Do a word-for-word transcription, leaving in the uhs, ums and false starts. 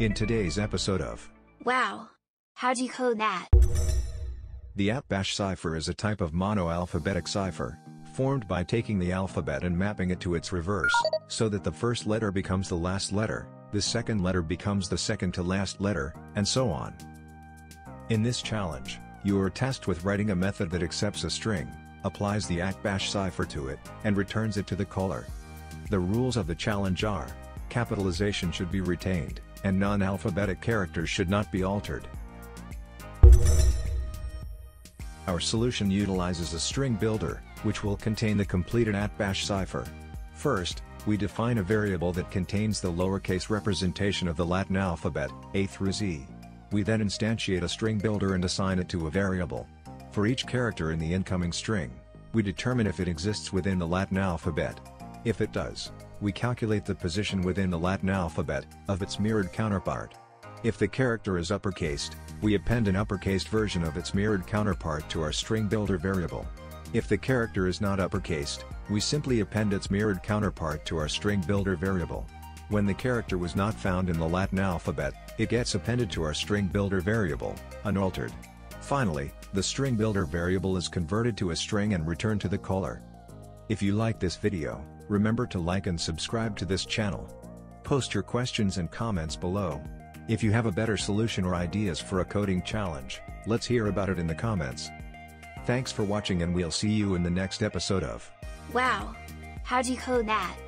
In today's episode of Wow! How'd you code that? The Atbash cipher is a type of monoalphabetic cipher, formed by taking the alphabet and mapping it to its reverse, so that the first letter becomes the last letter, the second letter becomes the second to last letter, and so on. In this challenge, you are tasked with writing a method that accepts a string, applies the Atbash cipher to it, and returns it to the caller. The rules of the challenge are: capitalization should be retained, and non-alphabetic characters should not be altered. Our solution utilizes a string builder, which will contain the completed Atbash cipher. First, we define a variable that contains the lowercase representation of the Latin alphabet, A through Z. We then instantiate a string builder and assign it to a variable. For each character in the incoming string, we determine if it exists within the Latin alphabet. If it does, we calculate the position within the Latin alphabet of its mirrored counterpart. If the character is uppercased, we append an uppercased version of its mirrored counterpart to our string builder variable. If the character is not uppercased, we simply append its mirrored counterpart to our string builder variable. When the character was not found in the Latin alphabet, it gets appended to our string builder variable, unaltered. Finally, the string builder variable is converted to a string and returned to the caller. If you like this video, remember to like and subscribe to this channel. Post your questions and comments below. If you have a better solution or ideas for a coding challenge, let's hear about it in the comments. Thanks for watching, and we'll see you in the next episode of Wow! How'd you code that?